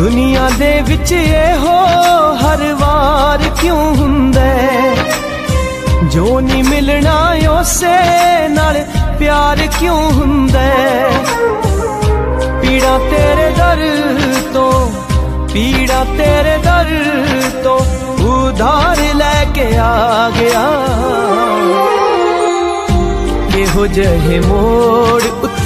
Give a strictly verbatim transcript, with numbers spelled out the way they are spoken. दुनिया दे विच एहो हर वार क्यों हुंदा है, जो नहीं मिलना उसे नाल प्यार क्यों हुंदा है। पीड़ा तेरे दर तो पीड़ा तेरे दर तो उधार लेके आ गया। केहो जहे मोड़ उते